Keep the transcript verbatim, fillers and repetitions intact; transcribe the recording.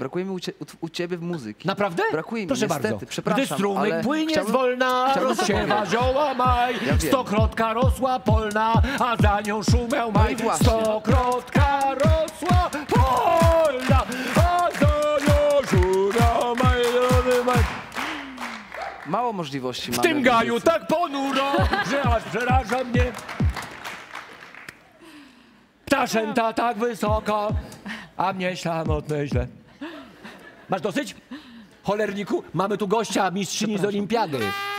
Brakuje mi u, cie, u ciebie w muzyki. Naprawdę? Brakuje mi, proszę niestety, bardzo. Przepraszam, gdy strumyk ale płynie chciałbym, z wolna, rozsiewa zioła maj, ja stokrotka rosła polna, a za nią szumiał maj. No stokrotka rosła polna, a za nią szumiał maj. Mało możliwości mamy. W tym gaju tak ponuro, że aż przeraża mnie. Ptaszęta tak wysoko, a mnie samotne źle. Masz dosyć? Cholerniku, mamy tu gościa, mistrzyni z olimpiady.